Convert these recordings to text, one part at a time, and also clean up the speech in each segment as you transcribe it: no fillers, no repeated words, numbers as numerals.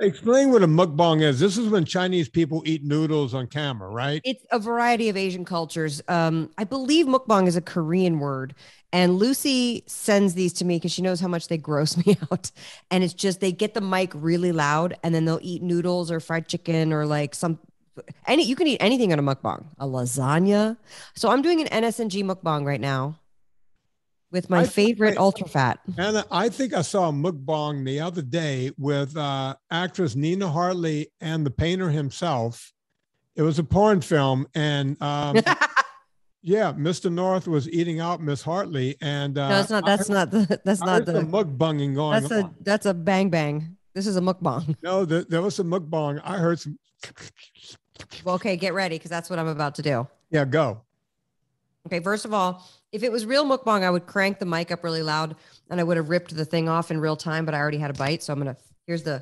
Explain what a mukbang is. This is when Chinese people eat noodles on camera, right? It's a variety of Asian cultures. I believe mukbang is a Korean word. And Lucy sends these to me because she knows how much they gross me out. And it's just, they get the mic really loud and then they'll eat noodles or fried chicken or like some, any, you can eat anything on a mukbang, a lasagna. So I'm doing an NSNG mukbang right now with my favorite ultra fat. And I think I saw a mukbang the other day with actress Nina Hartley and the painter himself. It was a porn film. And yeah, Mister North was eating out Miss Hartley, and no, it's not. That's not the mukbanging going. That's a bang bang. This is a mukbang. No, there was a mukbang. I heard some. Well, okay, get ready because that's what I'm about to do. Yeah, go. Okay, first of all, if it was real mukbang, I would crank the mic up really loud, and I would have ripped the thing off in real time. But I already had a bite, so I'm gonna. Here's the.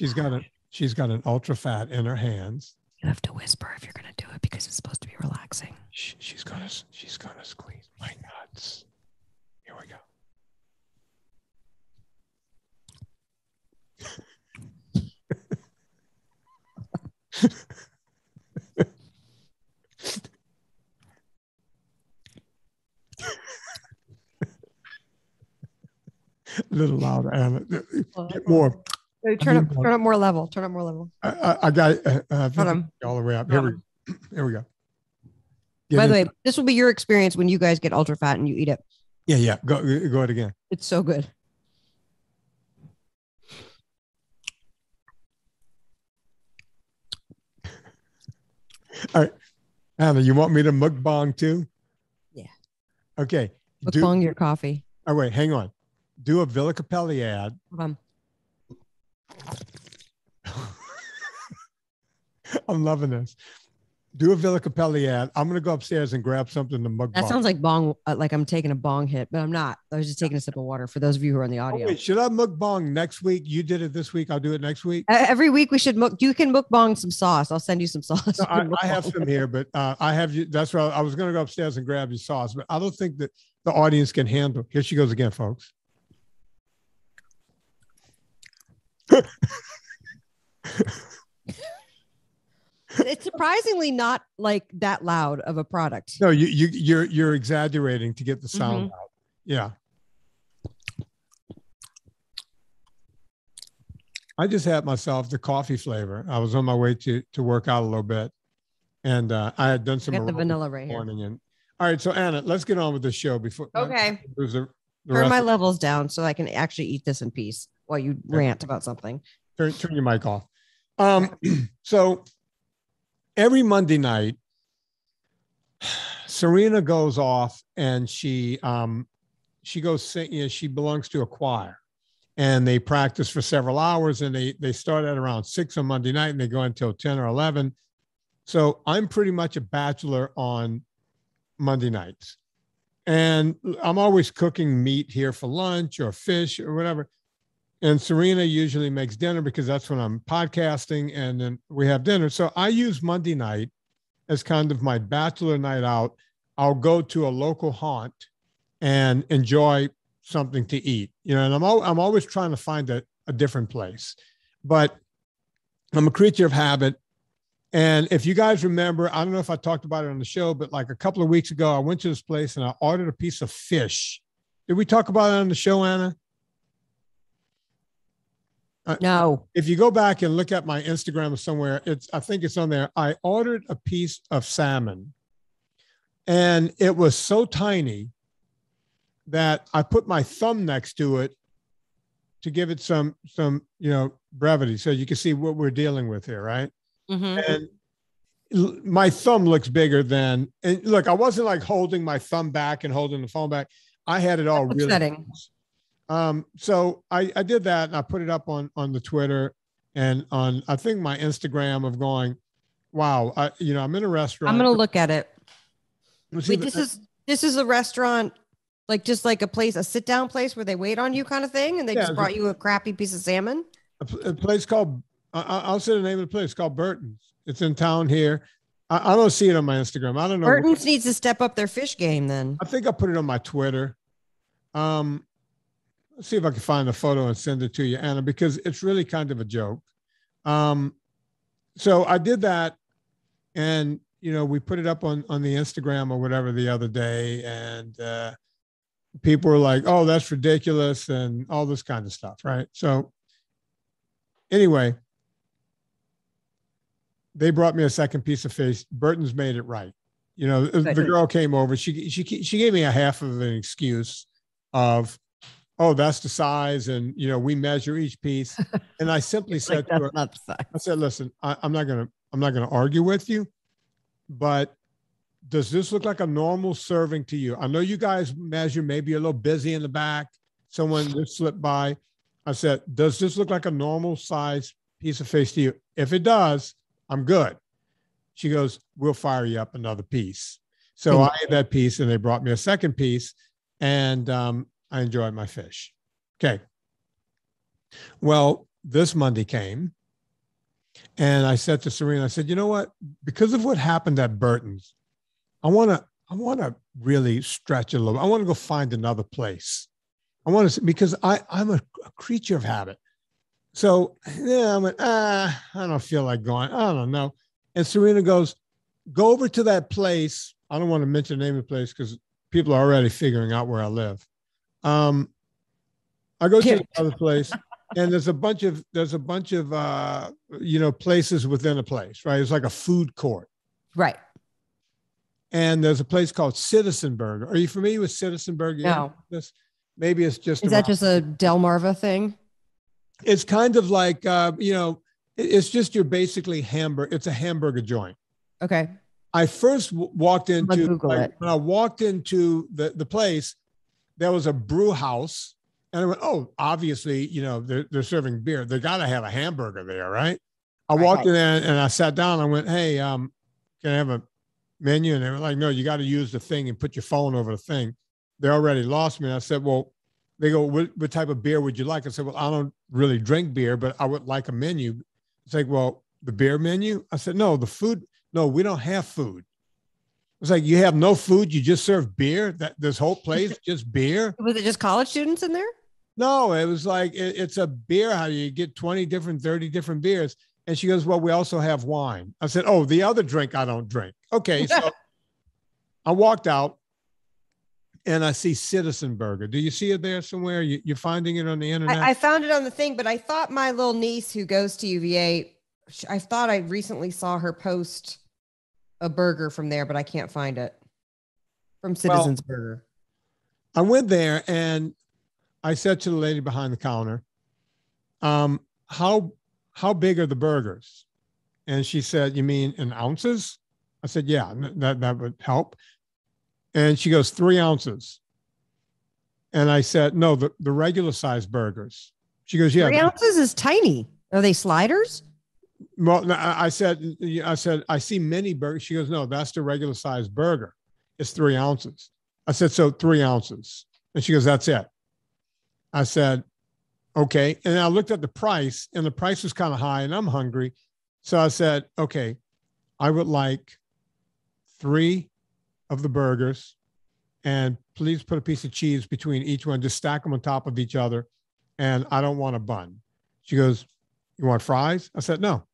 She's got an ultra fat in her hands. You have to whisper if you're going to do it because it's supposed to be relaxing. She's gonna squeeze my nuts. Here we go. A little louder, Anna. Get more. Turn up more level. Turn up more level. I got it. All the way up. Here we go. By the way, this will be your experience when you guys get ultra fat and you eat it. Yeah. Go it again. It's so good. All right, Anna, you want me to mukbang too? Yeah. Okay. Mukbang your coffee. Oh wait, hang on. Do a Villa Capelli ad. I'm loving this. Do a Villa Capelli ad. I'm gonna go upstairs and grab something to mug. That sounds like bong, like I'm taking a bong hit, but I'm not. I was just taking a sip of water. For those of you who are on the audio, wait, should I mug bong next week? You did it this week. I'll do it next week. Every week we should mug. You can mug bong some sauce. I'll send you some sauce. No, I have some here, but I have you. That's why I was gonna go upstairs and grab your sauce, but I don't think that the audience can handle. Here she goes again, folks. It's surprisingly not like that loud of a product. No, you're exaggerating to get the sound out. Yeah. I just had myself the coffee flavor. I was on my way to work out a little bit, and I had done some the vanilla right here. And, all right, so Anna, let's get on with the show before. Okay. Turn my levels down so I can actually eat this in peace while you rant about something. Turn your mic off. So every Monday night, Serena goes off and she goes sing. You know, she belongs to a choir, and they practice for several hours. And they start at around 6 on Monday night, and they go until 10 or 11. So I'm pretty much a bachelor on Monday nights, and I'm always cooking meat here for lunch or fish or whatever. And Serena usually makes dinner because that's when I'm podcasting, and then we have dinner. So I use Monday night as kind of my bachelor night out. I'll go to a local haunt and enjoy something to eat. You know, and I'm always trying to find a different place. But I'm a creature of habit. And if you guys remember, I don't know if I talked about it on the show, but like a couple of weeks ago, I went to this place and I ordered a piece of fish. Did we talk about it on the show, Anna? No. If you go back and look at my Instagram or somewhere, I think it's on there. I ordered a piece of salmon, and it was so tiny that I put my thumb next to it to give it some brevity, so you can see what we're dealing with here, right? Mm-hmm. And my thumb looks bigger than. And look, I wasn't like holding my thumb back and holding the phone back. I had it all really close. So I did that, and I put it up on the Twitter and on, I think, my Instagram of going, wow, I'm in a restaurant. I'm going to look at it. Wait, this is a restaurant, like just like a place, a sit down place where they wait on you kind of thing. And they just brought you a crappy piece of salmon. A place called, I'll say the name of the place, called Burton's. It's in town here. I don't see it on my Instagram. I don't know. Burton's needs to step up their fish game then. I think I put it on my Twitter. Let's see if I can find a photo and send it to you, Anna, because it's really kind of a joke. So I did that, and you know, we put it up on the Instagram or whatever the other day, and people were like, "Oh, that's ridiculous," and all this kind of stuff, right? So anyway, they brought me a second piece of fish. Burton's made it right. You know, the girl came over. She gave me a half of an excuse of, "Oh, that's the size," and you know, we measure each piece. And I simply said to her, "Not the size." I said, "Listen, I'm not gonna argue with you, but does this look like a normal serving to you? I know you guys measure. Maybe you're a little busy in the back. Someone just slipped by." I said, "Does this look like a normal size piece of fish to you? If it does, I'm good." She goes, "We'll fire you up another piece." So I ate that piece, and they brought me a second piece, and I enjoyed my fish. Okay. Well, this Monday came, and I said to Serena, I said, "You know what? Because of what happened at Burton's, I want to really stretch a little. I want to go find another place. I want to, because I'm a creature of habit." So yeah, I went, I don't feel like going. I don't know. And Serena goes, "Go over to that place." I don't want to mention the name of the place because people are already figuring out where I live. I go to another place, and there's a bunch of you know, places within a place, right? It's like a food court, right? And there's a place called Citizen Burger. Are you familiar with Citizen Burger? No. Maybe it's just that just a Delmarva thing. It's kind of like, you know, it's just your basically hamburger. It's a hamburger joint. Okay. I first walked into, like, when I walked into the place, there was a brew house, and I went, "Oh, obviously, you know, they're serving beer. They got to have a hamburger there, right?" I walked in there, and I sat down. I went, "Hey, can I have a menu?" And they were like, "No, you got to use the thing and put your phone over the thing." They already lost me. And I said, "Well," they go, what type of beer would you like?" I said, "Well, I don't really drink beer, but I would like a menu." It's like, "Well, the beer menu?" I said, "No, the food. No, we don't have food." It's like, "You have no food? You just serve beer? This whole place, just beer?" Was it just college students in there? No, it was like, it's a beer. How do you get 20 different, 30 different beers? And she goes, "Well, we also have wine." I said, "Oh, the other drink I don't drink." Okay, so I walked out, and I see Citizen Burger. Do you see it there somewhere? You're finding it on the internet? I found it on the thing, but I thought my little niece who goes to UVA, I thought I recently saw her post a burger from there, but I can't find it. From Citizen's Burger. I went there, and I said to the lady behind the counter, how big are the burgers?" And she said, "You mean in ounces?" I said, "Yeah, that would help." And she goes, 3 ounces. And I said, "No, the regular size burgers." She goes, "Yeah. 3 ounces is tiny. Are they sliders?" Well, no, I said, "I see mini burgers." She goes, "No, that's the regular size burger. It's 3 ounces. I said, "So 3 ounces. And she goes, "That's it." I said, "Okay." And I looked at the price, and the price was kind of high, and I'm hungry. So I said, "Okay, I would like 3 of the burgers, and please put a piece of cheese between each one. Just stack them on top of each other. And I don't want a bun." She goes, "You want fries?" I said, "No,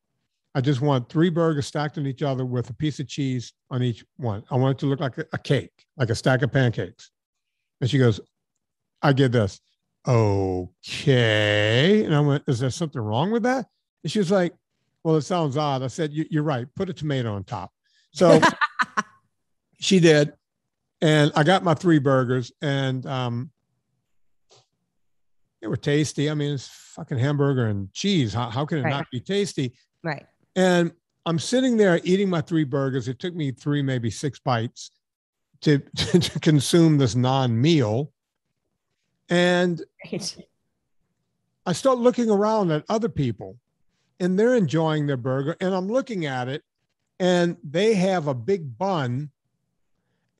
I just want 3 burgers stacked on each other with a piece of cheese on each one. I want it to look like a cake, like a stack of pancakes." And she goes, I get this. Okay. And I went, "Is there something wrong with that?" And she was like, "Well, it sounds odd." I said, You're right. Put a tomato on top." So she did, and I got my 3 burgers, and they were tasty. I mean, it's fucking hamburger and cheese. How can it not be tasty? Right. And I'm sitting there eating my 3 burgers. It took me 3, maybe 6 bites to consume this non-meal. And I start looking around at other people, and they're enjoying their burger, and I'm looking at it, and they have a big bun.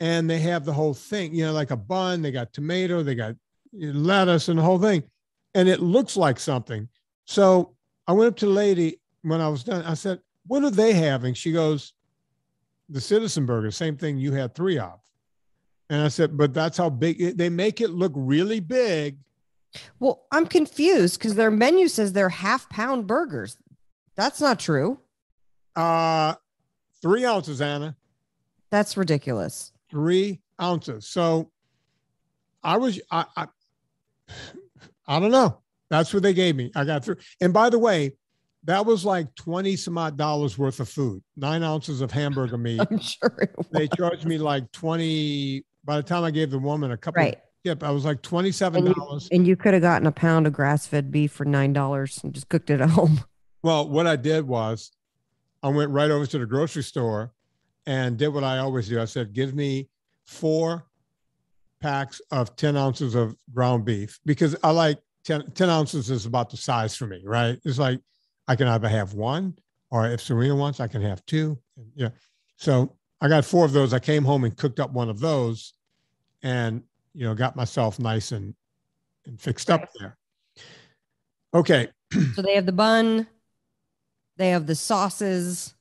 And they have the whole thing, you know, like a bun. They got tomato, they got lettuce, and the whole thing. And it looks like something. So I went up to the lady when I was done. I said, "What are they having?" She goes, "The Citizen Burger, same thing you had 3 of." And I said, "But that's how big they make it look really big, Well, I'm confused because their menu says they're half-pound burgers. That's not true. 3 ounces, Anna. That's ridiculous. 3 ounces. So I don't know. That's what they gave me. I got through. And by the way, that was like $20 some odd worth of food. 9 ounces of hamburger meat. I'm sure it was. They charged me like 20. By the time I gave the woman a couple. Right. Yep, I was like $27. And you could have gotten a pound of grass-fed beef for $9 and just cooked it at home. Well, what I did was I went right over to the grocery store and did what I always do. I said, give me 4 packs of 10 ounces of ground beef, because I like 10 ounces is about the size for me, right? It's like I can either have one, or if Serena wants, I can have two. Yeah. So I got 4 of those. I came home and cooked up one of those and, you know, got myself nice and fixed up there. Okay. So they have the bun. They have the sauces.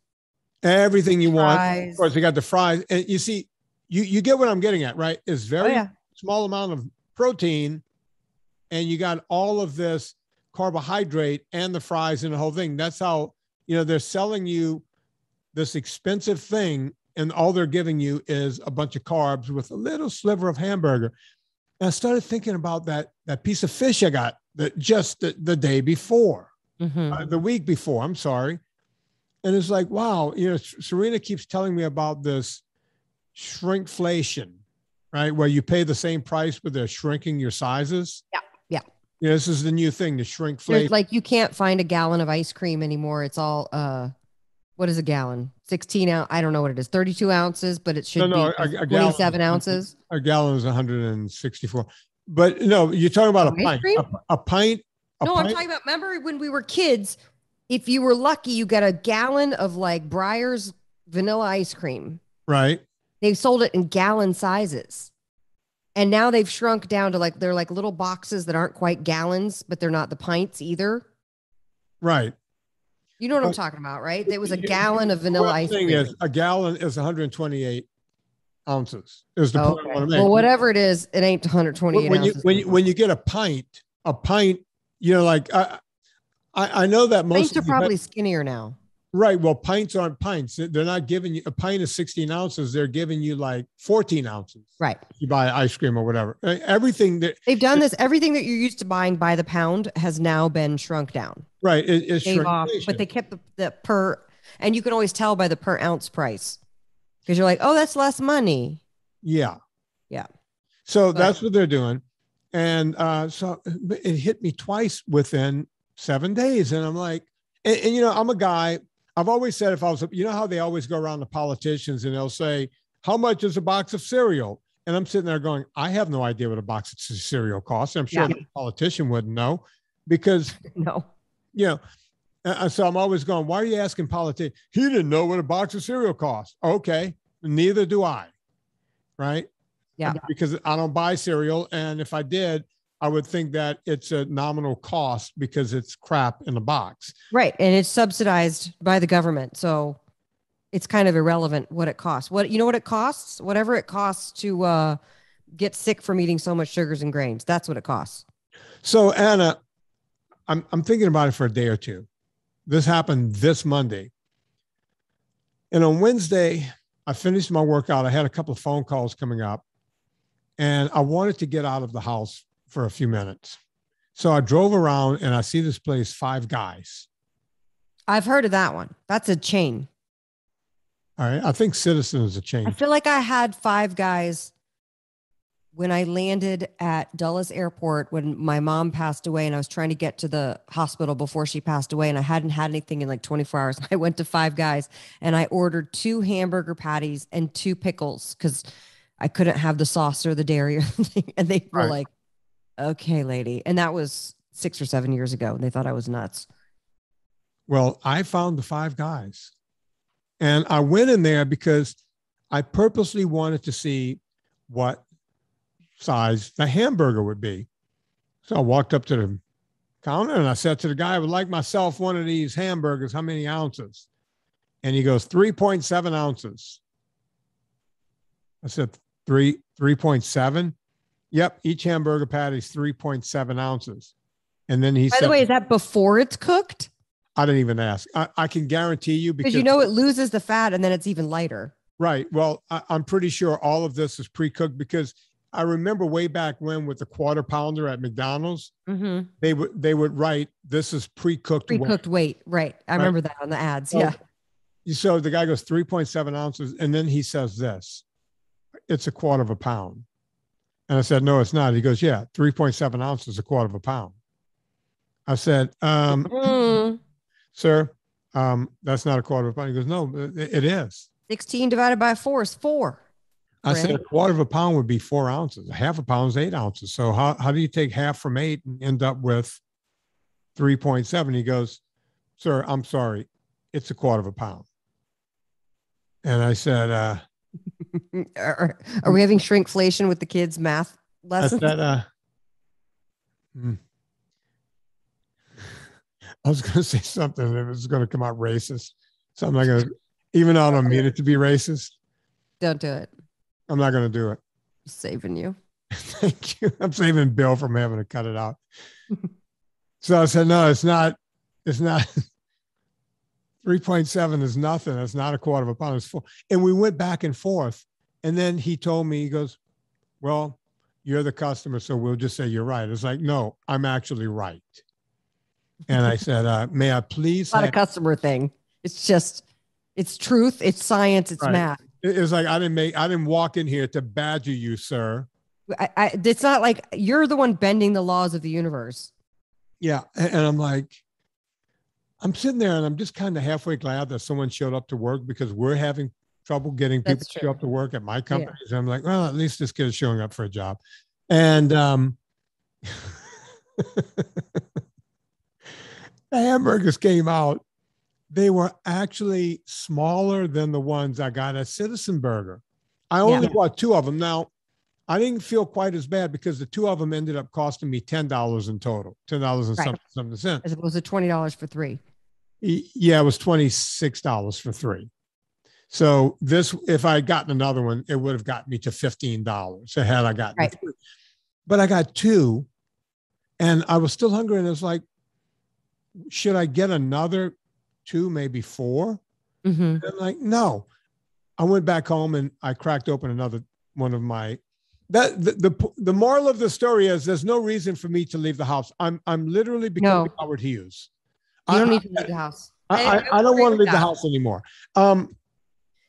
Everything you want. Of course, they got the fries. And you see, you get what I'm getting at, right? It's very small amount of protein. And you got all of this carbohydrate and the fries and the whole thing. That's how, you know, they're selling you this expensive thing. And all they're giving you is a bunch of carbs with a little sliver of hamburger. And I started thinking about that piece of fish I got the day before, the week before, I'm sorry. And it's like, wow, you know, Serena keeps telling me about this shrinkflation, right? Where you pay the same price, but they're shrinking your sizes. Yeah. Yeah. You know, this is the new thing, the shrinkflation. Like you can't find a gallon of ice cream anymore. It's all, what is a gallon? 16 ounce. I don't know what it is. 32 ounces, but it should be 27 ounces. A gallon is 164. But no, you're talking about a pint. I'm talking about, remember when we were kids, if you were lucky, you got a gallon of like Breyer's vanilla ice cream. Right. They've sold it in gallon sizes. And now they've shrunk down to like, they're like little boxes that aren't quite gallons, but they're not the pints either. Right. You know what I'm talking about, right? There was a gallon of vanilla ice cream. The thing is, a gallon is 128 ounces. Is the point I want to make. Well, whatever it is, it ain't 128 ounces. When you get a pint, you know, like I know that most pints are probably skinnier now. Right. Well, pints aren't pints. They're not giving you a pint of 16 ounces. They're giving you like 14 ounces. Right. You buy ice cream or whatever. Everything that they've done this, everything that you're used to buying by the pound has now been shrunk down. Right. It's shrunk off, but they kept the per, and you can always tell by the per ounce price because you're like, oh, that's less money. Yeah. Yeah. So that's what they're doing. And so it hit me twice within 7 days. And I'm like, and you know, I'm a guy. I've always said if I was, you know how they always go around to politicians and they'll say, how much is a box of cereal? And I'm sitting there going, I have no idea what a box of cereal costs. I'm sure a politician wouldn't know because, you know, so I'm always going, why are you asking politicians? He didn't know what a box of cereal costs. Okay. Neither do I. Right. Yeah. Because I don't buy cereal. And if I did, I would think that it's a nominal cost because it's crap in a box. Right. And it's subsidized by the government. So it's kind of irrelevant what it costs. You know what it costs? Whatever it costs to get sick from eating so much sugars and grains. That's what it costs. So Anna, I'm thinking about it for a day or two. This happened this Monday. And on Wednesday, I finished my workout. I had a couple of phone calls coming up and I wanted to get out of the house for a few minutes. So I drove around and I see this place, Five Guys. I've heard of that one. That's a chain. All right. I think Citizen is a chain. I feel like I had Five Guys when I landed at Dulles Airport when my mom passed away and I was trying to get to the hospital before she passed away and I hadn't had anything in like 24 hours. I went to Five Guys and I ordered 2 hamburger patties and 2 pickles because I couldn't have the sauce or the dairy or anything. And they were like, okay, lady. And that was 6 or 7 years ago. They thought I was nuts. Well, I found the Five Guys and I went in there because I purposely wanted to see what size the hamburger would be. So I walked up to the counter and I said to the guy, I would like myself one of these hamburgers. How many ounces? And he goes, 3.7 ounces. I said, 3.7. Yep. Each hamburger patty is 3.7 ounces. And then he said, by the way, is that before it's cooked? I didn't even ask. I can guarantee you, because you know it loses the fat and then it's even lighter. Right. Well, I'm pretty sure all of this is pre-cooked, because I remember way back when with the quarter pounder at McDonald's, mm-hmm. they would write, this is pre-cooked weight. Right. I remember that on the ads. So, yeah. So the guy goes 3.7 ounces. And then he says this, it's a quarter of a pound. And I said, no, it's not. He goes, yeah, 3.7 ounces, a quarter of a pound. I said, sir, that's not a quarter of a pound. He goes, no, it is. 16 divided by 4 is 4. I said a quarter of a pound would be 4 ounces. A half a pound is 8 ounces. So how do you take half from 8 and end up with 3.7? He goes, sir, I'm sorry. It's a quarter of a pound. And I said, are we having shrinkflation with the kids' math lessons? I said, I was going to say something that was going to come out racist. So I'm not going to, even though I don't mean it to be racist. Don't do it. I'm not going to do it. I'm saving you. Thank you. I'm saving Bill from having to cut it out. So I said, no, it's not. 3.7 is nothing. That's not a quarter of a pound. It's 4. And we went back and forth. And then he told me, he goes, well, you're the customer, so we'll just say you're right. It's like, no, I'm actually right. And I said, may I please? It's not a customer thing. It's just, it's truth. It's science. It's math. It's like, I didn't walk in here to badger you, sir. It's not like you're the one bending the laws of the universe. Yeah. And I'm like, I'm sitting there and I'm just kind of halfway glad that someone showed up to work, because we're having trouble getting people to show up to work at my companies. Yeah. And I'm like, well, at least this kid is showing up for a job. And the hamburgers came out. They were actually smaller than the ones I got at Citizen Burger. I only bought 2 of them. Now, I didn't feel quite as bad, because the 2 of them ended up costing me $10 in total, $10 and something cents. As opposed to $20 for 3. Yeah, it was $26 for 3. So this, if I had gotten another one, it would have gotten me to $15. Had I gotten 3. But I got 2, and I was still hungry, and it was like, should I get another 2, maybe 4? Mm-hmm. And I'm like, no. I went back home and I cracked open another one of my. The moral of the story is there's no reason for me to leave the house. I'm literally becoming Howard Hughes. You don't need to leave the house. I don't want to leave the house anymore.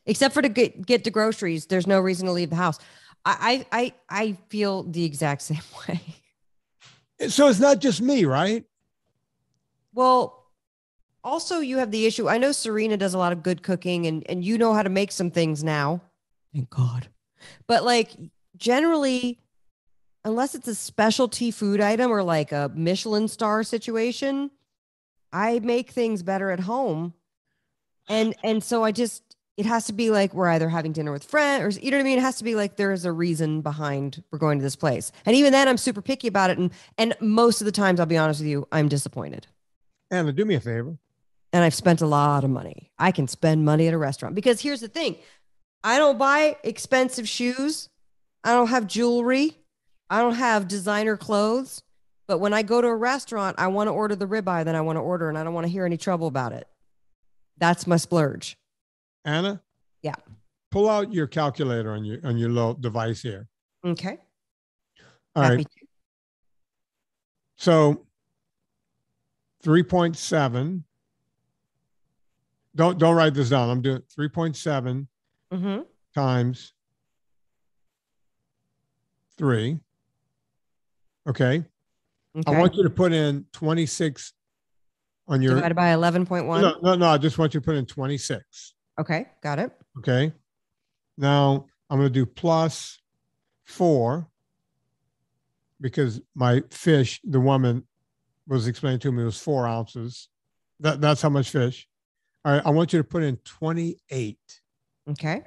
Except for to get the groceries, there's no reason to leave the house. I feel the exact same way. So it's not just me, right? Well, also you have the issue. I know Serena does a lot of good cooking, and you know how to make some things now. Thank God. But like generally, unless it's a specialty food item or like a Michelin star situation, I make things better at home. And so I just, it has to be like, we're either having dinner with friends or, you know what I mean? It has to be like, there is a reason behind we're going to this place. And even then I'm super picky about it. And most of the times, I'll be honest with you, I'm disappointed. Anna, do me a favor. And I've spent a lot of money. I can spend money at a restaurant, because here's the thing. I don't buy expensive shoes. I don't have jewelry. I don't have designer clothes. But when I go to a restaurant, I want to order the ribeye that I want to order, and I don't want to hear any trouble about it. That's my splurge. Anna? Yeah. Pull out your calculator on your little device here. Okay. All right. So 3.7. Don't write this down. I'm doing 3.7 times 3. Okay. I want you to put in 26 on your divided by 11.1. No. I just want you to put in 26. Okay. Got it. Okay. Now I'm going to do plus 4, because my fish, the woman was explained to me, it was 4 ounces. That's how much fish. All right. I want you to put in 28. Okay.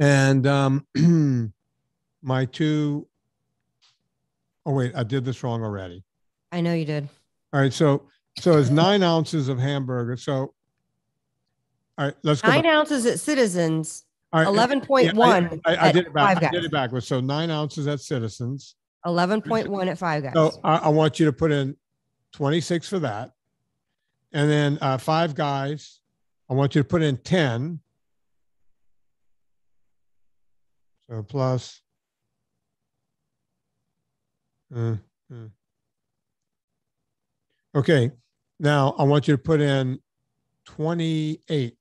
And my 2. Oh wait, I did this wrong already. I know you did. All right. So it's 9 ounces of hamburger. So all right, let's go. 9 ounces at Citizens 11.1. I did it backwards. So 9 ounces at Citizens. 11.1 at Five Guys. So I want you to put in 26 for that. And then Five Guys, I want you to put in 10. So plus. Okay. Now I want you to put in 28.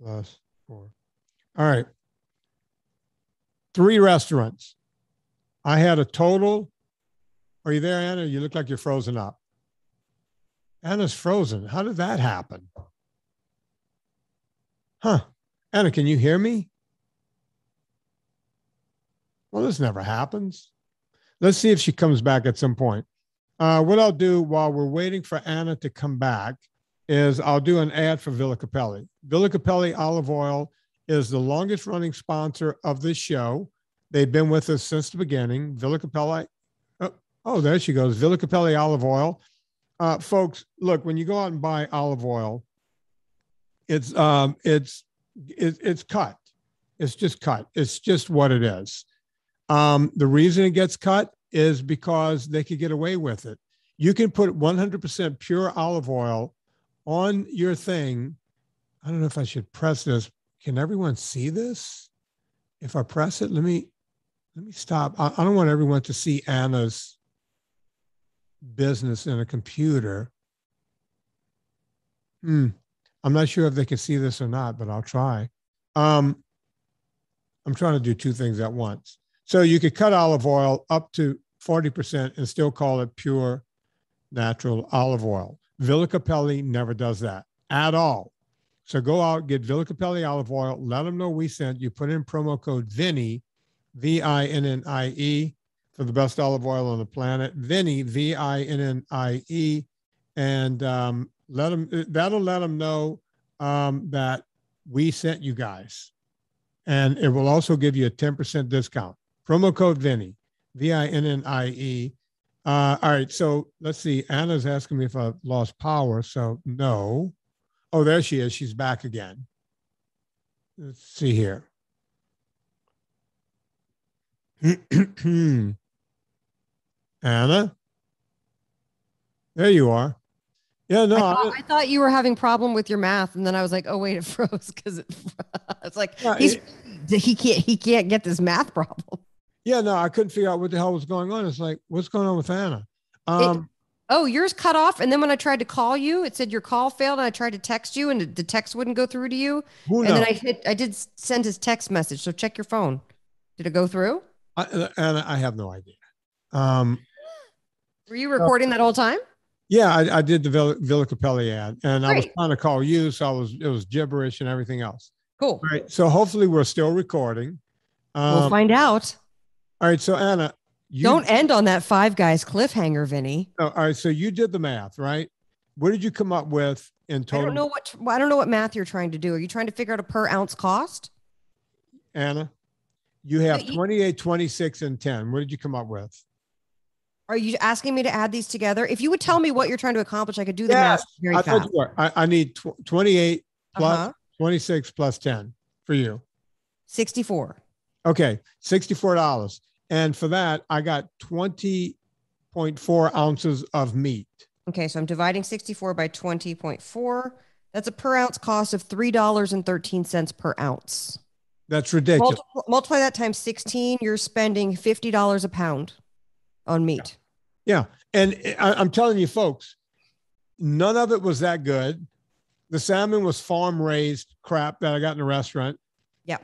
Plus 4. All right. 3 restaurants. I had a total. Are you there, Anna? You look like you're frozen up. Anna's frozen. How did that happen? Huh. Anna, can you hear me? Well, this never happens. Let's see if she comes back at some point. What I'll do while we're waiting for Anna to come back is I'll do an ad for Villa Capelli. Villa Capelli Olive Oil is the longest running sponsor of this show. They've been with us since the beginning. Villa Capelli. Oh, there she goes. Villa Capelli Olive Oil. Folks, look, when you go out and buy olive oil, it's cut. It's just cut. It's just what it is. The reason it gets cut is because they could get away with it. You can put 100% pure olive oil on your thing. I don't know if I should press this. Can everyone see this? If I press it, let me stop. I don't want everyone to see Anna's business in a computer. I'm not sure if they can see this or not, but I'll try. I'm trying to do two things at once. So you could cut olive oil up to 40% and still call it pure natural olive oil. Villa Capelli never does that at all. So go out, get Villa Capelli olive oil. Let them know we sent you. Put in promo code Vinnie, V-I-N-N-I-E, for the best olive oil on the planet. Vinnie, V-I-N-N-I-E. And that'll let them know that we sent you guys. And it will also give you a 10% discount. Promo code Vinnie, V-I-N-N-I-E. All right, so let's see. Anna's asking me if I lost power, so no. Oh, there she is. She's back again. Let's see here. Anna? There you are. Yeah, no. I thought you were having a problem with your math, and then I was like, oh, wait, it froze because it's like he can't get this math problem. Yeah, no, I couldn't figure out what the hell was going on. It's like, what's going on with Anna? Yours cut off, and then when I tried to call you, it said your call failed, and I tried to text you, and the text wouldn't go through to you. Who knows? And then I did send his text message, so check your phone. Did it go through? Anna, I have no idea. Were you recording that whole time? Yeah, I did the Villa Capelli ad, and I was trying to call you, so it was gibberish and everything else. Cool. All right, so hopefully we're still recording. We'll find out. All right, so Anna, don't end on that Five Guys cliffhanger, Vinnie. All right, so you did the math, right? What did you come up with in total? I don't know what math you're trying to do. Are you trying to figure out a per ounce cost? Anna, you have 28, 26, and 10. What did you come up with? Are you asking me to add these together? If you would tell me what you're trying to accomplish, I could do the math very fast. I need 28 plus 26 plus 10 for you. 64. Okay, $64. And for that, I got 20.4 ounces of meat. Okay, so I'm dividing 64 by 20.4. That's a per ounce cost of $3.13 per ounce. That's ridiculous. Multiply that times 16, you're spending $50 a pound on meat. Yeah. And I'm telling you, folks, none of it was that good. The salmon was farm-raised crap that I got in the restaurant. Yeah.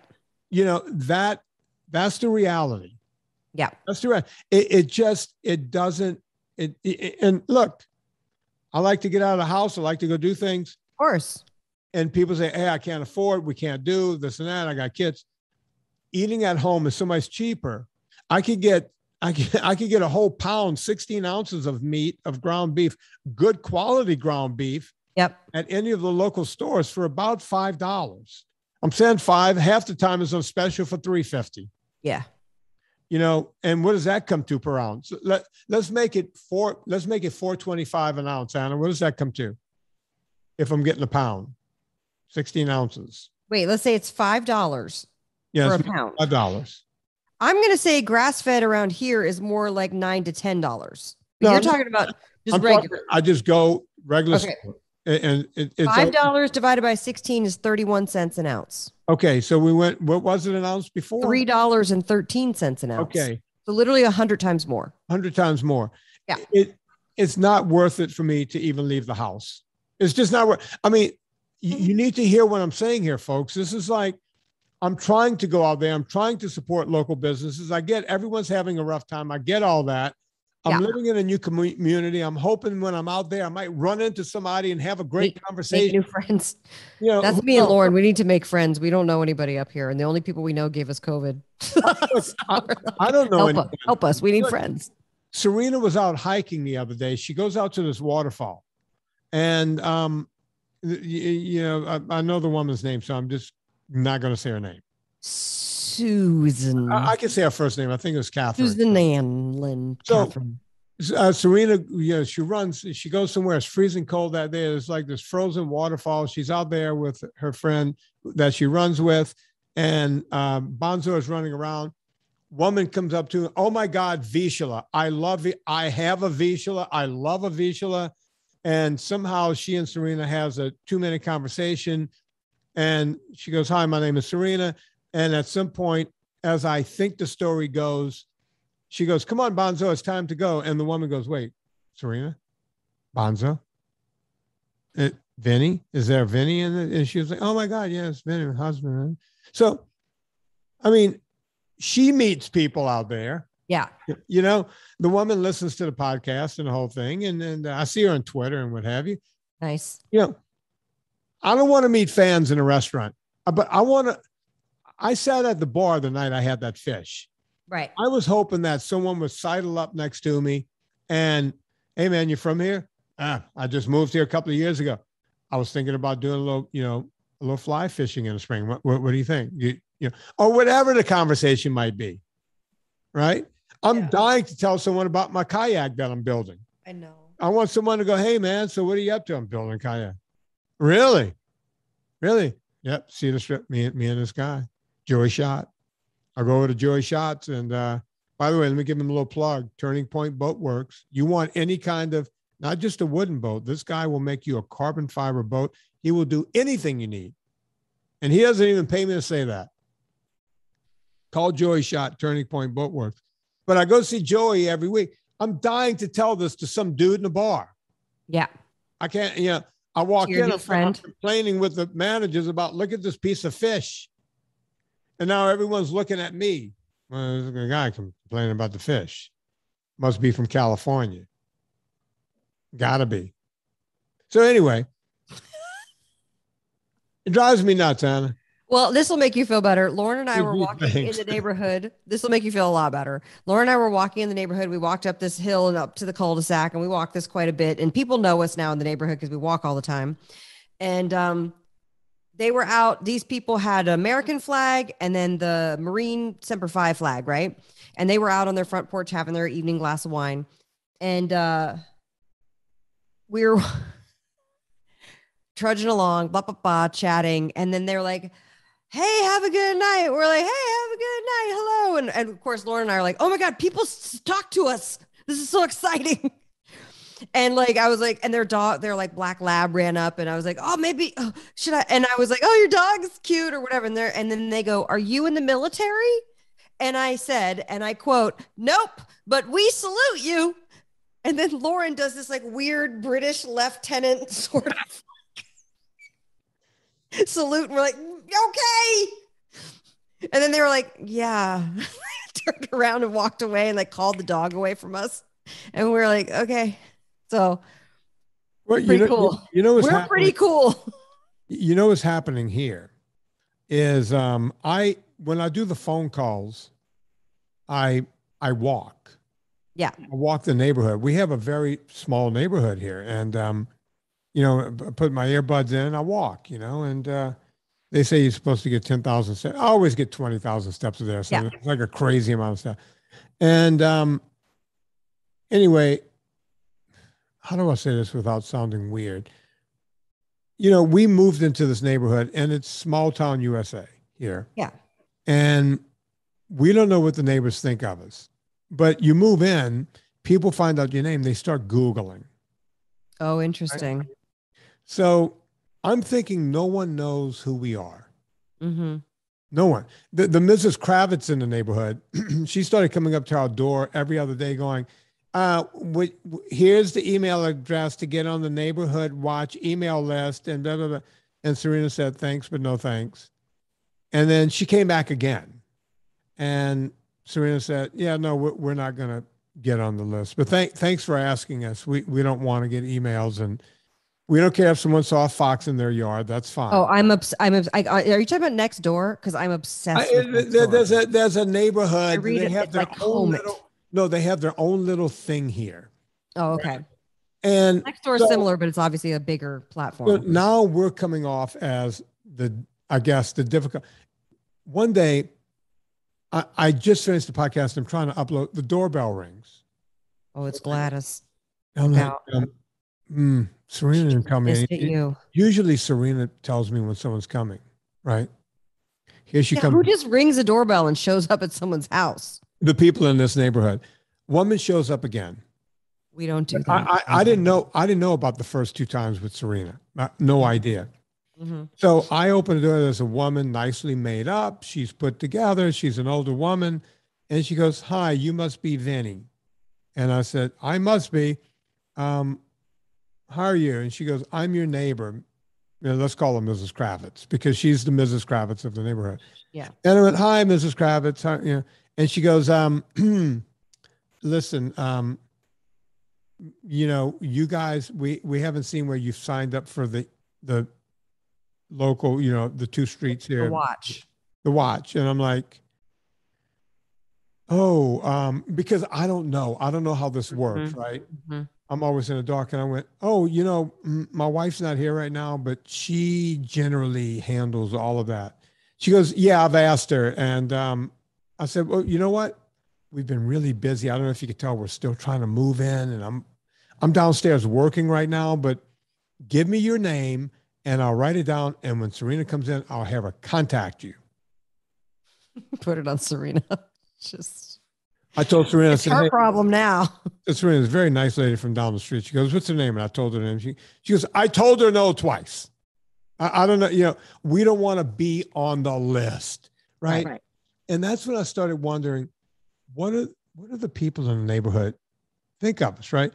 You know, that's the reality. Yeah. That's the reality. It doesn't, and look, I like to get out of the house. I like to go do things. Of course. And people say, hey, I can't afford, we can't do this and that. I got kids. Eating at home is so much cheaper. I could get a whole pound, 16 ounces of meat, of ground beef, good quality ground beef, at any of the local stores for about $5. I'm saying $5, half the time is on special for $3.50. Yeah. You know, and what does that come to per ounce? Let's make it $4.25 an ounce, Anna. What does that come to? if I'm getting a pound, 16 ounces. Wait, let's say it's $5 for a pound. $5. I'm going to say grass-fed around here is more like $9 to $10. No, you're talking about just regular. I just go regular. Okay. And it's $5 divided by 16 is 31 cents an ounce. Okay. So we went, what was it an ounce before? $3.13 an ounce. Okay. So literally 100 times more. 100 times more. Yeah. It's not worth it for me to even leave the house. It's just not worth, I mean, you need to hear what I'm saying here, folks. This is like, I'm trying to go out there. I'm trying to support local businesses. I get everyone's having a rough time. I get all that. I'm living in a new community. I'm hoping when I'm out there, I might run into somebody and have a great conversation. Make new friends. You know, that's me and Lauren. We need to make friends. We don't know anybody up here. And the only people we know gave us COVID. I don't know. Help us. We need friends. Serena was out hiking the other day. She goes out to this waterfall. And, you know, I know the woman's name, so I'm just not going to say her name. Susan. I can say her first name. I think it was Catherine. Susan Ann Lynn. So, Catherine. Serena, you know, she runs. She goes somewhere. It's freezing cold that day. There's like this frozen waterfall. She's out there with her friend that she runs with, and Bonzo is running around. Woman comes up to him. Oh my God, Vishala! I love it. I have a Vishala. I love a Vishala. And somehow she and Serena has a 2-minute conversation, and she goes, "Hi, my name is Serena." And at some point, as I think the story goes, she goes, "Come on, Bonzo, it's time to go." And the woman goes, "Wait, Serena, Bonzo, Vinnie, is there Vinnie in it?" And she was like, "Oh my God, yes, Vinnie, my husband." So, I mean, she meets people out there. Yeah. You know, the woman listens to the podcast and the whole thing. And then I see her on Twitter and what have you. Nice. You know, I don't want to meet fans in a restaurant, but I want to. I sat at the bar the night I had that fish. Right. I was hoping that someone would sidle up next to me and, "Hey man, you from here?" "I just moved here a couple of years ago. I was thinking about doing a little fly fishing in the spring. What do you think?" You know, or whatever the conversation might be. Right. I'm dying to tell someone about my kayak that I'm building. I know. I want someone to go, "Hey man, so what are you up to?" "I'm building a kayak." Really? Yep. See the strip, me and this guy. Joey Shot. I'll go over to Joey Shot's. And by the way, let me give him a little plug. Turning Point Boat Works. You want any kind of, not just a wooden boat. This guy will make you a carbon fiber boat. He will do anything you need. And he doesn't even pay me to say that. Call Joey Shot, Turning Point Boat Works. But I go see Joey every week. I'm dying to tell this to some dude in a bar. Yeah. I can't, you know, I walk in, I'm complaining with the managers about, "Look at this piece of fish." And now everyone's looking at me. "Well, there's a guy complaining about the fish. Must be from California." Gotta be. So anyway, it drives me nuts, Anna. Well, this will make you feel better. Lauren and I were walking in the neighborhood. This will make you feel a lot better. Lauren and I were walking in the neighborhood. We walked up this hill and up to the cul-de-sac, and we walked this quite a bit. And people know us now in the neighborhood because we walk all the time. And they were out. These people had an American flag and then the Marine Semper Fi flag, right? And they were out on their front porch having their evening glass of wine. And we were trudging along, blah, blah, blah, chatting. And then they're like, "Hey, have a good night." We're like, "Hey, have a good night. Hello." And of course, Lauren and I are like, "Oh my God, people talk to us. This is so exciting." And like, I was like, and their dog, their like black lab ran up, and I was like, "Oh, maybe should I?" And I was like, "Oh, your dog's cute," or whatever. And then they go, "Are you in the military?" And I said, and I quote, "Nope, but we salute you." And then Lauren does this like weird British lieutenant sort of salute. And we're like, "Okay." And then they were like, "Yeah," turned around and walked away and like called the dog away from us. And we're like, "Okay." So, well, cool. You know, we're pretty cool. You know what's happening here is when I do the phone calls, I walk. Yeah, I walk the neighborhood. We have a very small neighborhood here, and you know, I put my earbuds in and I walk. You know, and they say you're supposed to get 10,000 steps. I always get 20,000 steps there, so it's like a crazy amount of stuff. And anyway. How do I say this without sounding weird? you know, we moved into this neighborhood and it's small town USA here. Yeah. And we don't know what the neighbors think of us. But you move in, people find out your name, they start Googling. Oh, interesting. Right? So I'm thinking no one knows who we are. Mm-hmm. No one. The Mrs. Kravitz in the neighborhood, she started coming up to our door every other day going, here's the email address to get on the neighborhood watch email list and blah, blah, blah. And Serena said, thanks, but no thanks. And then she came back again. And Serena said, yeah, no, we're not going to get on the list. But thanks for asking us. We don't want to get emails, and we don't care if someone saw a fox in their yard. That's fine. Oh, are you talking about next door? Because I'm obsessed with there's a neighborhood. I read it, have their like own little, no, they have their own little thing here. Oh, okay. Right? And next door is similar, but it's obviously a bigger platform. So now we're coming off as the difficult. One day, I just finished the podcast. I'm trying to upload. The doorbell rings. Oh, it's Gladys. Serena didn't come in. Usually Serena tells me when someone's coming, right? Here she comes. Who just rings a doorbell and shows up at someone's house? The people in this neighborhood. Woman shows up again. We don't do that. I didn't know about the first two times with Serena. No idea. Mm-hmm. So I open the door. There's a woman nicely made up. She's put together. She's an older woman. And she goes, hi, you must be Vinnie. And I said, I must be. How are you? And she goes, I'm your neighbor. You know, let's call her Mrs. Kravitz because she's the Mrs. Kravitz of the neighborhood. Yeah. And I went, hi, Mrs. Kravitz. Hi, you know, and she goes, listen, you know, you guys, we haven't seen where you've signed up for the local, you know, the two streets here. The watch. And I'm like, oh, because I don't know how this works, mm-hmm. right? Mm-hmm. I'm always in the dark. And I went, oh, you know, my wife's not here right now, but she generally handles all of that. She goes, yeah, I've asked her. And I said, well, you know what? We've been really busy. I don't know if you could tell we're still trying to move in. And I'm downstairs working right now, but give me your name and I'll write it down. And when Serena comes in, I'll have her contact you. Put it on Serena. I told Serena, it's her problem now. Serena's a very nice lady from down the street. She goes, what's her name? And I told her name. She goes, I told her no twice. I don't know. You know, we don't want to be on the list. Right? Right. And that's when I started wondering, what are the people in the neighborhood think of us? Right.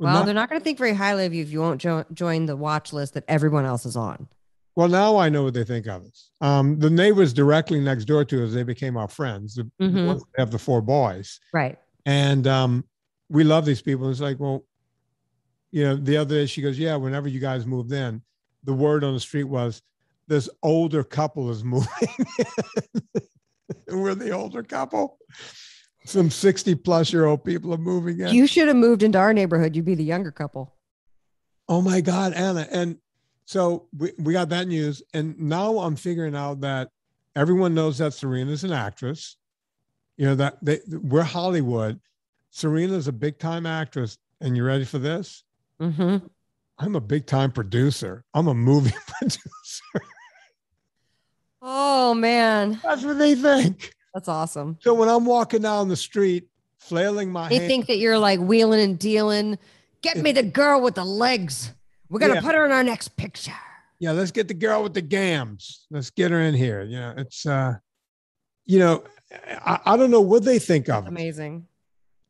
We're they're not going to think very highly of you if you won't join the watch list that everyone else is on. Well, now I know what they think of us. The neighbors directly next door to us, they became our friends. Mm-hmm. The ones that have the four boys. Right. And we love these people. It's like, well, you know, the other day she goes, yeah, whenever you guys moved in, the word on the street was this older couple is moving in. And we're the older couple. Some 60-plus-year-old people are moving in. You should have moved into our neighborhood. You'd be the younger couple. Oh, my God, Anna. And so we got that news, and now I'm figuring out that everyone knows that Serena's an actress. You know, that we're Hollywood. Serena's a big-time actress, and you ready for this? Mm-hmm. I'm a big-time producer. I'm a movie producer. Oh, man. That's what they think. That's awesome. So when I'm walking down the street, flailing my hand. They think that you're like wheeling and dealing. Get me the girl with the legs. We're going to put her in our next picture. Yeah, let's get the girl with the gams. Let's get her in here. You know, it's, you know, I don't know what they think of. Amazing.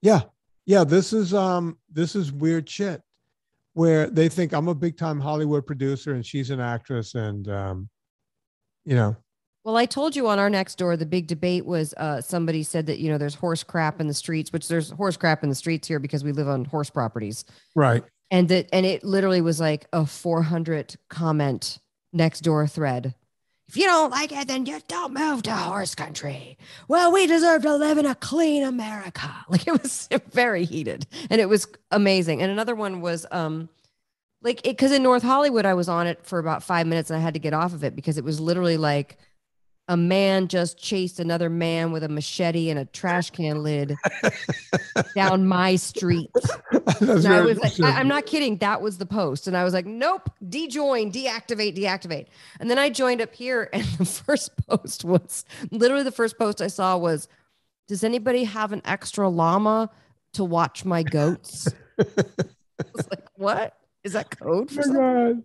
Yeah. Yeah. This is weird shit where they think I'm a big time Hollywood producer and she's an actress and, you know. Well, I told you on our next door, the big debate was somebody said that, you know, there's horse crap in the streets, which there's horse crap in the streets here because we live on horse properties. Right. And it literally was like a 400 comment next door thread. If you don't like it, then just don't move to horse country. Well, we deserve to live in a clean America. Like, it was very heated and it was amazing. And another one was like, because in North Hollywood, I was on it for about 5 minutes and I had to get off of it because it was literally like a man just chased another man with a machete and a trash can lid down my street. I was like, I'm not kidding. That was the post. And I was like, nope, dejoin, deactivate, deactivate. And then I joined up here. And the first post was literally the first post I saw was, does anybody have an extra llama to watch my goats? I was like, what? Is that code for something?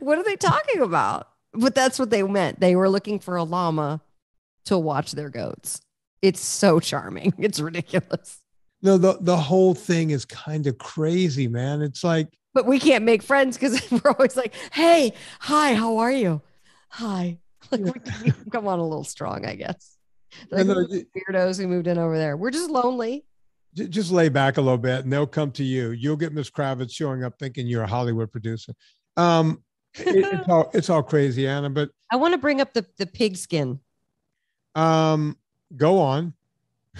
What are they talking about? But that's what they meant. They were looking for a llama to watch their goats. It's so charming. It's ridiculous. No, the whole thing is kind of crazy, man. It's like, but we can't make friends because we're always like, hey, hi, how are you? Hi. Like, we come on a little strong, I guess. Like, no, weirdos who moved in over there. We're just lonely. Just lay back a little bit and they'll come to you. You'll get Miss Kravitz showing up thinking you're a Hollywood producer. It's all crazy, Anna, but I want to bring up the pig skin. Go on.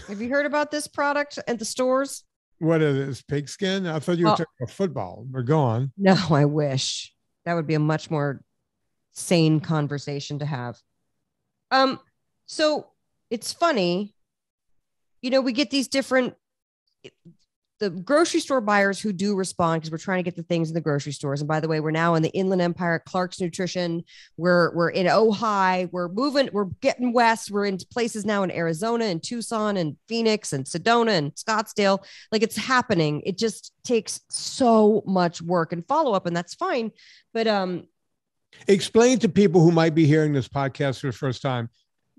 Have you heard about this product at the stores? What is this, pig skin? I thought you were talking about football, but go on. No, I wish. That would be a much more sane conversation to have. So it's funny, you know, we get these different, the grocery store buyers who do respond because we're trying to get the things in the grocery stores. And by the way, we're now in the Inland Empire at Clark's Nutrition. We're in Ojai. We're moving. We're getting west. We're in places now in Arizona and Tucson and Phoenix and Sedona and Scottsdale. Like, it's happening. It just takes so much work and follow up, and that's fine. But explain to people who might be hearing this podcast for the first time.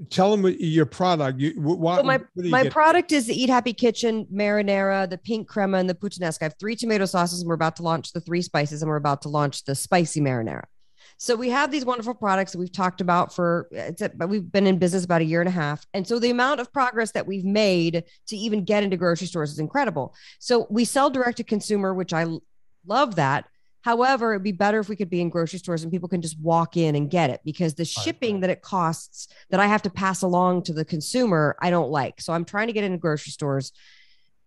Tell them what your product. My product is the Eat Happy Kitchen marinara, the pink crema, and the puttanesque. I have 3 tomato sauces, and we're about to launch the 3 spices, and we're about to launch the spicy marinara. So we have these wonderful products that we've talked about we've been in business about 1.5 years. And so the amount of progress that we've made to even get into grocery stores is incredible. So we sell direct to consumer, which I love that. However, it'd be better if we could be in grocery stores and people can just walk in and get it, because the shipping that it costs that I have to pass along to the consumer, I don't like. So I'm trying to get into grocery stores.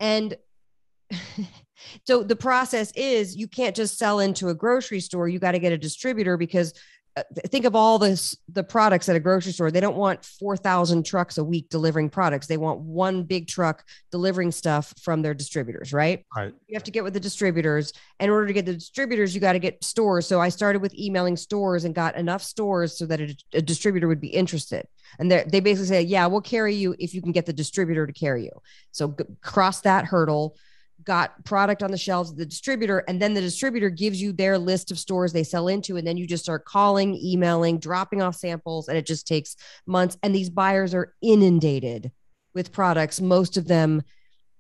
And so the process is, you can't just sell into a grocery store. You got to get a distributor, because think of all the products at a grocery store. They don't want 4,000 trucks a week delivering products. They want one big truck delivering stuff from their distributors, right? Right. You have to get with the distributors. In order to get the distributors, you got to get stores. So I started with emailing stores and got enough stores so that a distributor would be interested. And they basically say, yeah, we'll carry you if you can get the distributor to carry you. So cross that hurdle. Got product on the shelves of the distributor, and then the distributor gives you their list of stores they sell into, and then you just start calling, emailing, dropping off samples, and it just takes months. And these buyers are inundated with products, most of them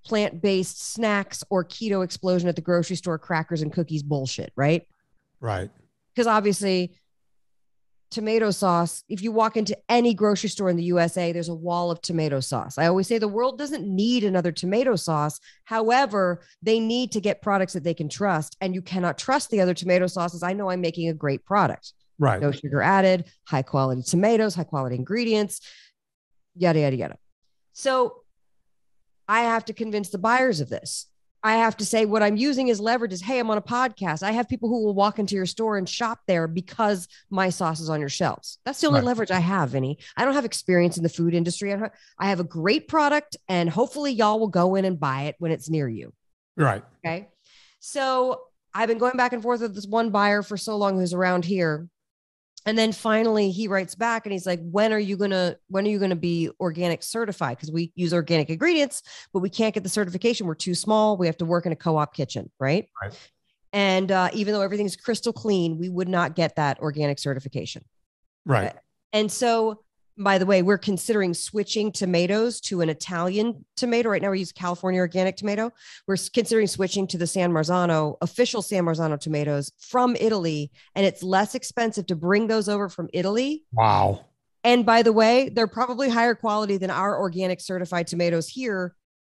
plant-based snacks or keto explosion at the grocery store, crackers and cookies bullshit, right? Right. Because obviously tomato sauce, if you walk into any grocery store in the USA, there's a wall of tomato sauce. I always say the world doesn't need another tomato sauce. However, they need to get products that they can trust, and you cannot trust the other tomato sauces. I know I'm making a great product, right? No sugar added, high quality tomatoes, high quality ingredients, yada, yada, yada. So I have to convince the buyers of this. I have to say what I'm using as leverage is, hey, I'm on a podcast. I have people who will walk into your store and shop there because my sauce is on your shelves. That's the only leverage I have, Vinnie. I don't have experience in the food industry. I have a great product, and hopefully y'all will go in and buy it when it's near you. Right. Okay. So I've been going back and forth with this one buyer for so long who's around here. And then finally he writes back and he's like, when are you going to be organic certified? Because we use organic ingredients, but we can't get the certification. We're too small. We have to work in a co-op kitchen. Right. And even though everything's crystal clean, we would not get that organic certification. Right. And so, by the way, we're considering switching tomatoes to an Italian tomato. Right now we use California organic tomato. We're considering switching to the San Marzano, official San Marzano tomatoes from Italy. And it's less expensive to bring those over from Italy. Wow. And by the way, they're probably higher quality than our organic certified tomatoes here,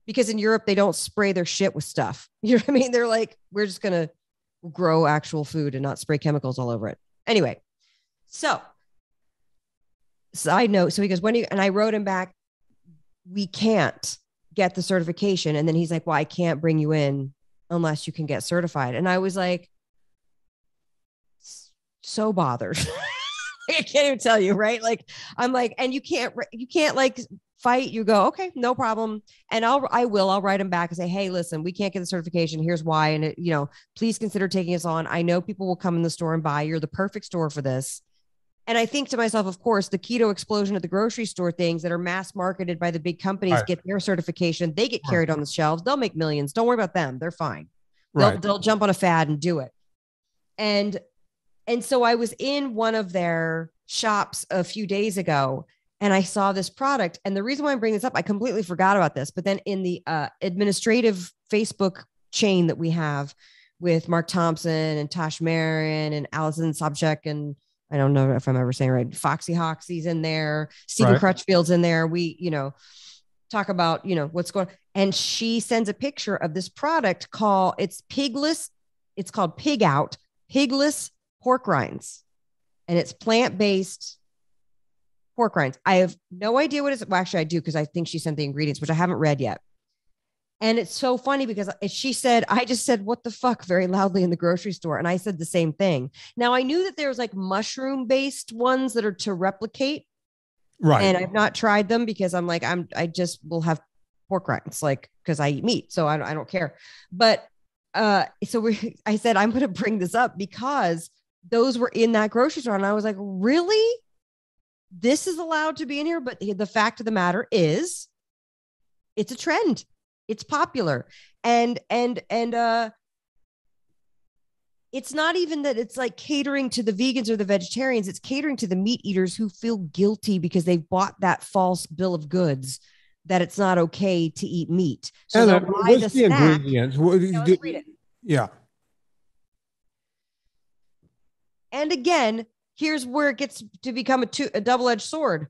because in Europe, they don't spray their shit with stuff. You know what I mean? They're like, we're just going to grow actual food and not spray chemicals all over it. Anyway, side note. So he goes, and I wrote him back, we can't get the certification. And then he's like, well, I can't bring you in unless you can get certified. And I was like, so bothered. I can't even tell you, right? Like, I'm like, and you can't like fight. You go, okay, no problem. And I'll write them back and say, hey, listen, we can't get the certification. Here's why. And it, you know, please consider taking us on. I know people will come in the store and buy. You're the perfect store for this. And I think to myself, of course, the keto explosion at the grocery store, things that are mass marketed by the big companies, right, get their certification. They get carried on the shelves. They'll make millions. Don't worry about them. They're fine. Right. They'll jump on a fad and do it. And so I was in one of their shops a few days ago and I saw this product. And the reason why I'm bringing this up, I completely forgot about this, but then in the administrative Facebook chain that we have with Mark Thompson and Tosh Marin and Allison Sobchak and I don't know if I'm ever saying right. Foxy Hoxie's in there. Stephen right. Crutchfield's in there. We, you know, talk about, you know, what's going on. And she sends a picture of this product called, it's Pigless. It's called Pig Out, Pigless Pork Rinds. And it's plant-based pork rinds. I have no idea what it is. Well, actually I do, because I think she sent the ingredients, which I haven't read yet. And it's so funny because she said, I just said, what the fuck, very loudly in the grocery store. And I said the same thing. Now, I knew that there was like mushroom based ones that are to replicate. Right. And I've not tried them because I'm like, I just will have pork rinds, like, because I eat meat. So I don't care. But I said, I'm going to bring this up because those were in that grocery store. And I was like, really? This is allowed to be in here? But the fact of the matter is, it's a trend. It's popular. And it's not even that it's like catering to the vegans or the vegetarians. It's catering to the meat eaters who feel guilty because they've bought that false bill of goods that it's not okay to eat meat. So Anna, what's the snack, ingredients? Let's read it. Yeah. And again, here's where it gets to become a double-edged sword.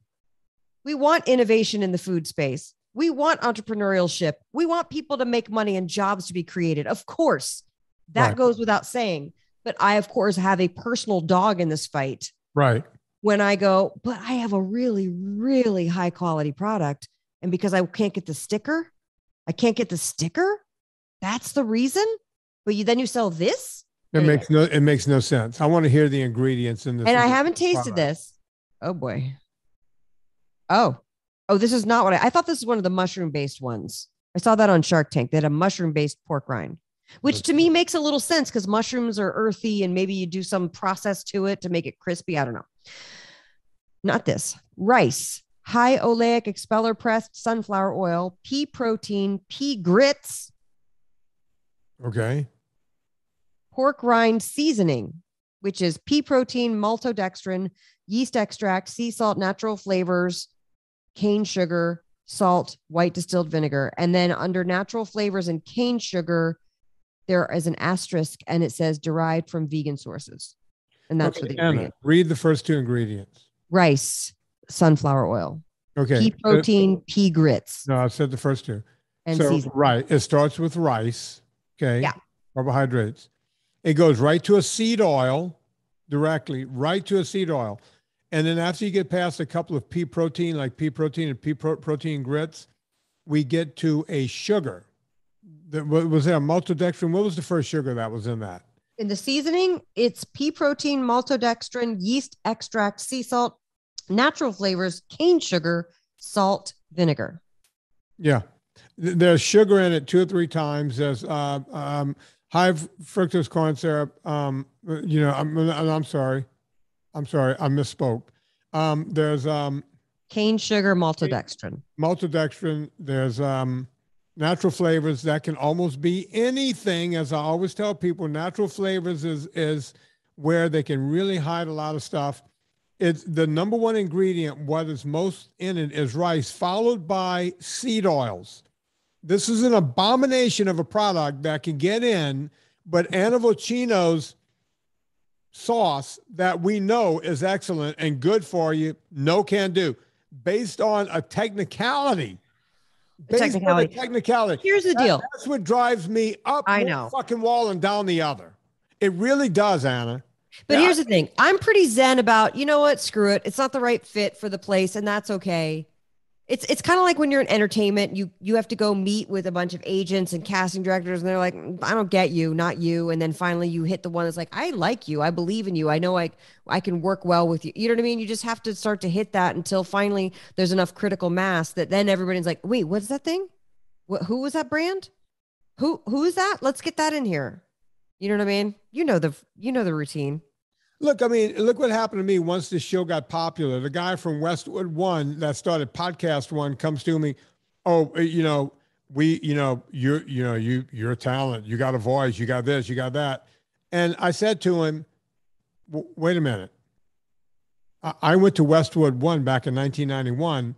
We want innovation in the food space. We want entrepreneurship. We want people to make money and jobs to be created. Of course, that goes without saying. But I, of course, have a personal dog in this fight. Right. When I go, but I have a really, really high quality product. And because I can't get the sticker, that's the reason. But then you sell this. It makes no sense. I want to hear the ingredients in this. And I haven't tasted this. Oh, boy. Oh, this is not what I thought. This is one of the mushroom based ones. I saw that on Shark Tank. They had a mushroom based pork rind, which to me makes a little sense because mushrooms are earthy and maybe you do some process to it to make it crispy. I don't know. Not this. Rice, high oleic expeller pressed sunflower oil, pea protein, pea grits. Okay. Pork rind seasoning, which is pea protein, maltodextrin, yeast extract, sea salt, natural flavors, cane sugar, salt, white distilled vinegar. And then under natural flavors and cane sugar, there is an asterisk and it says derived from vegan sources. And that's okay, Anna, read the first two ingredients. Rice, sunflower oil. Okay. Pea protein, pea grits. No, I've said the first two. And so seasoning. Right. It starts with rice. Okay. Yeah. Carbohydrates. It goes right to a seed oil directly, right to a seed oil. And then after you get past a couple of pea protein, like pea protein and pea protein grits, we get to a sugar. Was that a maltodextrin? What was the first sugar that was in that? In the seasoning, it's pea protein, maltodextrin, yeast extract, sea salt, natural flavors, cane sugar, salt, vinegar. Yeah. There's sugar in it two or three times. There's high fructose corn syrup. I'm sorry, I misspoke. There's cane sugar, maltodextrin. There's natural flavors. That can almost be anything. As I always tell people, natural flavors is where they can really hide a lot of stuff. It's the number one ingredient. What is most in it is rice, followed by seed oils. This is an abomination of a product that can get in, but Anna Vocino's sauce that we know is excellent and good for you, no can do, based on a technicality. Here's the deal. That's what drives me up one fucking wall and down the other. It really does, Anna. But here's the thing. I'm pretty zen about, you know what, screw it. It's not the right fit for the place, and that's okay. It's kind of like when you're in entertainment, you have to go meet with a bunch of agents and casting directors, and they're like, I don't get you, not you. And then finally you hit the one that's like, I like you. I believe in you. I know I can work well with you. You know what I mean? You just have to start to hit that until finally there's enough critical mass that then everybody's like, wait, what's that thing? Who was that brand? Who is that? Let's get that in here. You know what I mean? You know the routine. Look, I mean, look what happened to me once this show got popular. The guy from Westwood One that started Podcast One comes to me. Oh, you're a talent. You got a voice. You got this. You got that. And I said to him, wait a minute. I went to Westwood One back in 1991.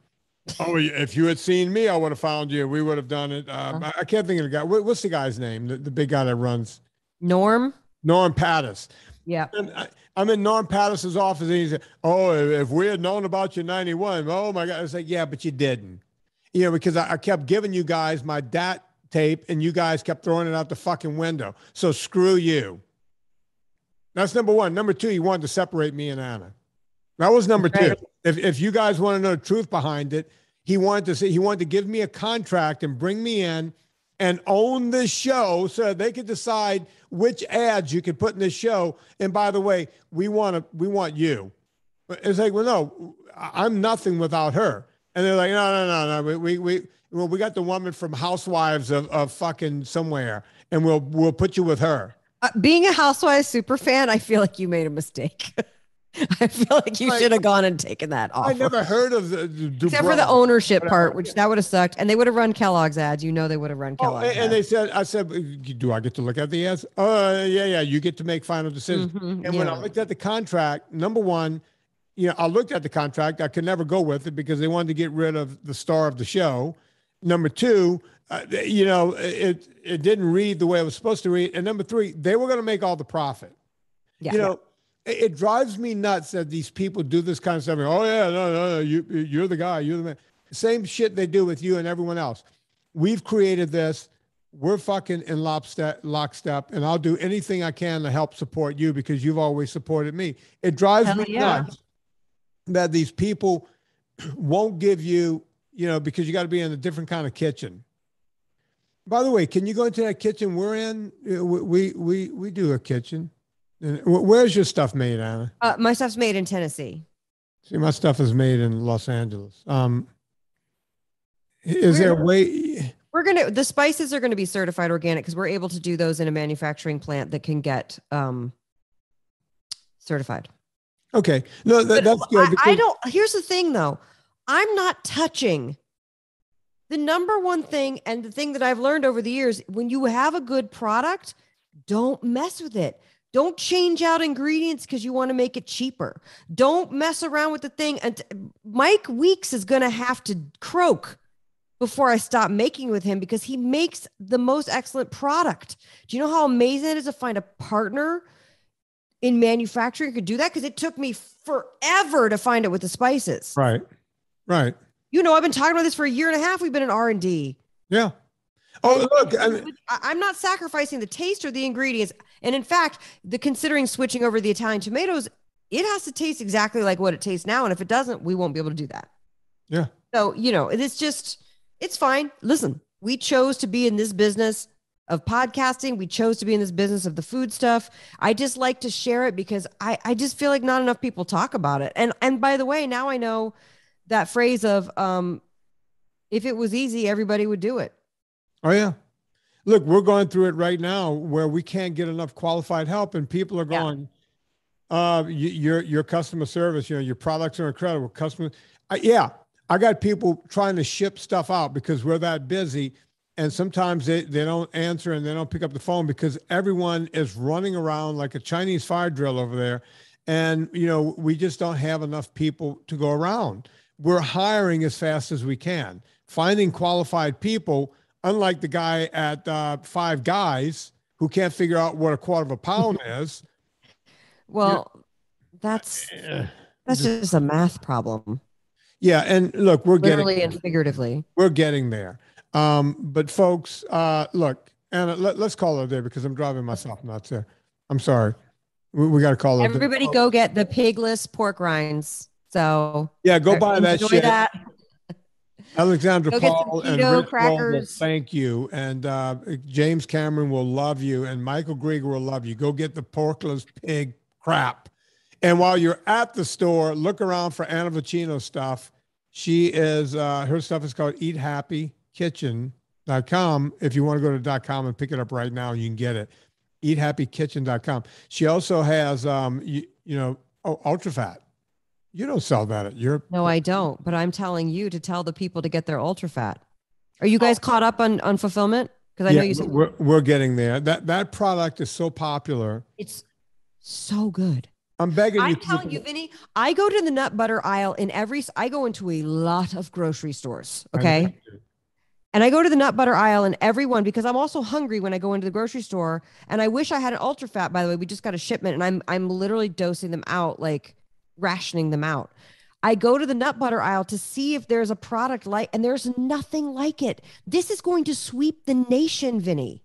Oh, if you had seen me, I would have found you. We would have done it. I can't think of the guy. What's the guy's name? The big guy that runs Norm Pattis. Yeah. And I'm in Norm Patterson's office, and he said, oh, if we had known about you in 91, oh my God. I was like, yeah, but you didn't. You know, because I kept giving you guys my DAT tape, and you guys kept throwing it out the fucking window. So screw you. That's number one. Number two, you wanted to separate me and Anna. That was number two. If you guys want to know the truth behind it, he wanted to give me a contract and bring me in and own this show so they could decide which ads you could put in this show. And by the way, we want you. It's like, well, no, I'm nothing without her. And they're like, no. We got the woman from Housewives of fucking somewhere, and we'll put you with her. Being a Housewives super fan, I feel like you made a mistake. I feel like you should have gone and taken that off. I never heard of except for the ownership part, which that would have sucked. And they would have run Kellogg's ads. You know, they would have run Kellogg's ads. And they said, I said, do I get to look at the ads? Oh, yeah. You get to make final decisions. Mm-hmm, and when I looked at the contract, number one, I looked at the contract. I could never go with it because they wanted to get rid of the star of the show. Number two, it didn't read the way it was supposed to read. And number three, they were going to make all the profit. Yeah. It drives me nuts that these people do this kind of stuff. Oh, yeah, no, you're the guy. You're the man. Same shit they do with you and everyone else. We've created this. We're fucking in lockstep, and I'll do anything I can to help support you because you've always supported me. It drives me nuts that these people won't give you, because you got to be in a different kind of kitchen. By the way, can you go into that kitchen we're in? We do a kitchen. Where's your stuff made, Anna? My stuff's made in Tennessee. See, my stuff is made in Los Angeles. Is there a way? The spices are going to be certified organic because we're able to do those in a manufacturing plant that can get certified. Okay. No, that's good. I don't, here's the thing though. I'm not touching the number one thing. And the thing that I've learned over the years, when you have a good product, don't mess with it. Don't change out ingredients because you want to make it cheaper. Don't mess around with the thing. And Mike Weeks is going to have to croak before I stop making with him because he makes the most excellent product. Do you know how amazing it is to find a partner in manufacturing who could do that? Because it took me forever to find it with the spices. Right. I've been talking about this for a year and a half. We've been in R&D. Yeah. Oh, look, I'm not sacrificing the taste or the ingredients. And in fact, considering switching over the Italian tomatoes, it has to taste exactly like what it tastes now. And if it doesn't, we won't be able to do that. Yeah. So, it's fine. Listen, we chose to be in this business of podcasting. We chose to be in this business of the food stuff. I just like to share it because I just feel like not enough people talk about it. And by the way, now I know that phrase of, if it was easy, everybody would do it. Oh, yeah. Look, we're going through it right now where we can't get enough qualified help and people are going, your customer service, your products are incredible. I got people trying to ship stuff out because we're that busy. And sometimes they don't answer and they don't pick up the phone because everyone is running around like a Chinese fire drill over there. And, we just don't have enough people to go around. We're hiring as fast as we can, finding qualified people. Unlike the guy at Five Guys who can't figure out what a quarter of a pound is. Well, that's just a math problem. Yeah. And look, we're literally getting and figuratively. We're getting there. But folks, look, Anna, let's call her there because I'm driving myself nuts there. I'm sorry. We got to call her. Everybody go get the Pigless Pork Rinds. So yeah, go buy that shit. Alexandra Go Paul and Rick will thank you. And James Cameron will love you. And Michael Grieger will love you. Go get the porkless pig crap. And while you're at the store, look around for Anna Vicino stuff. She is, her stuff is called Eat Happy Kitchen.com. If you want to go to .com and pick it up right now, you can get it. EatHappyKitchen.com. She also has, ultra fat. You don't sell that at your. No, I don't. But I'm telling you to tell the people to get their ultra fat. Are you guys caught up on fulfillment? Because I know you said we're getting there. That product is so popular. It's so good. I'm begging you. I'm telling you, Vinny, I go to the nut butter aisle I go into a lot of grocery stores. Okay. And I go to the nut butter aisle in every one because I'm also hungry when I go into the grocery store. And I wish I had an ultra fat, by the way. We just got a shipment and I'm literally dosing them out, like rationing them out. I go to the nut butter aisle to see if there's a product like, and there's nothing like it. This is going to sweep the nation, Vinny.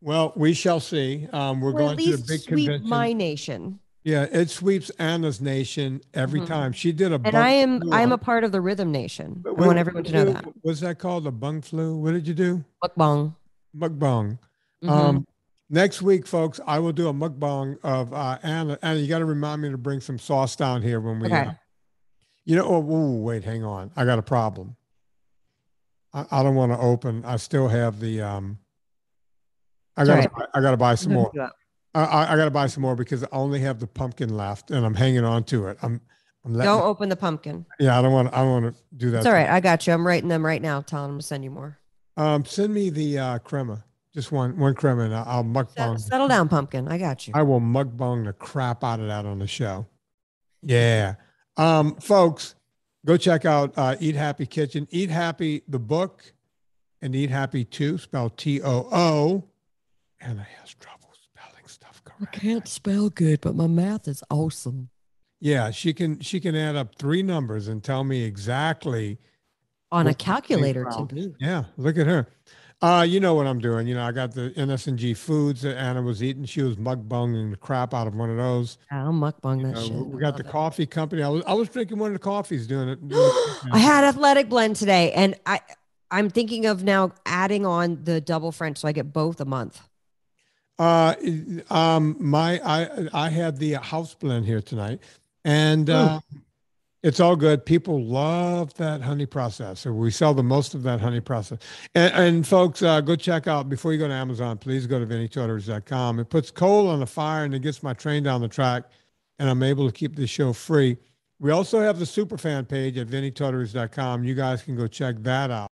Well, we shall see. We're going to a big convention. Sweep my nation. Yeah, it sweeps Anna's nation every time. She did a bung flu. And I'm a part of the Rhythm Nation. I want everyone to know that. What's that called? The bung flu? What did you do? Mukbang. Mukbang. Next week, folks, I will do a mukbang of Anna. Anna, you got to remind me to bring some sauce down here when we... Okay. Wait, hang on. I got a problem. I don't want to open. I still have the... I got to buy some more. I got to buy some more because I only have the pumpkin left, and I'm hanging on to it. Don't open the pumpkin. Yeah, I don't want to do that. It's all right. I got you. I'm writing them right now, telling them to send you more. Send me the crema, just one crema, and I'll mukbang. Settle down, pumpkin. I got you. I will mukbang the crap out of that on the show. Yeah, folks, go check out Eat Happy Kitchen, Eat Happy the book, and Eat Happy Too, spelled TOO, and I have trouble. I can't spell good, but my math is awesome. Yeah, she can add up three numbers and tell me exactly on a calculator too. Yeah, look at her. You know what I'm doing. I got the NSNG foods that Anna was eating. She was mukbanging the crap out of one of those. I'll mukbang that shit. We got the coffee company. I was drinking one of the coffees doing it. I had athletic blend today, and I'm thinking of now adding on the double French so I get both a month. I had the house blend here tonight, and it's all good. People love that honey processor. We sell the most of that honey processor. And folks, go check out, before you go to Amazon, please go to VinnieTortorich.com. It puts coal on the fire and it gets my train down the track, and I'm able to keep this show free. We also have the superfan page at VinnieTortorich.com. You guys can go check that out.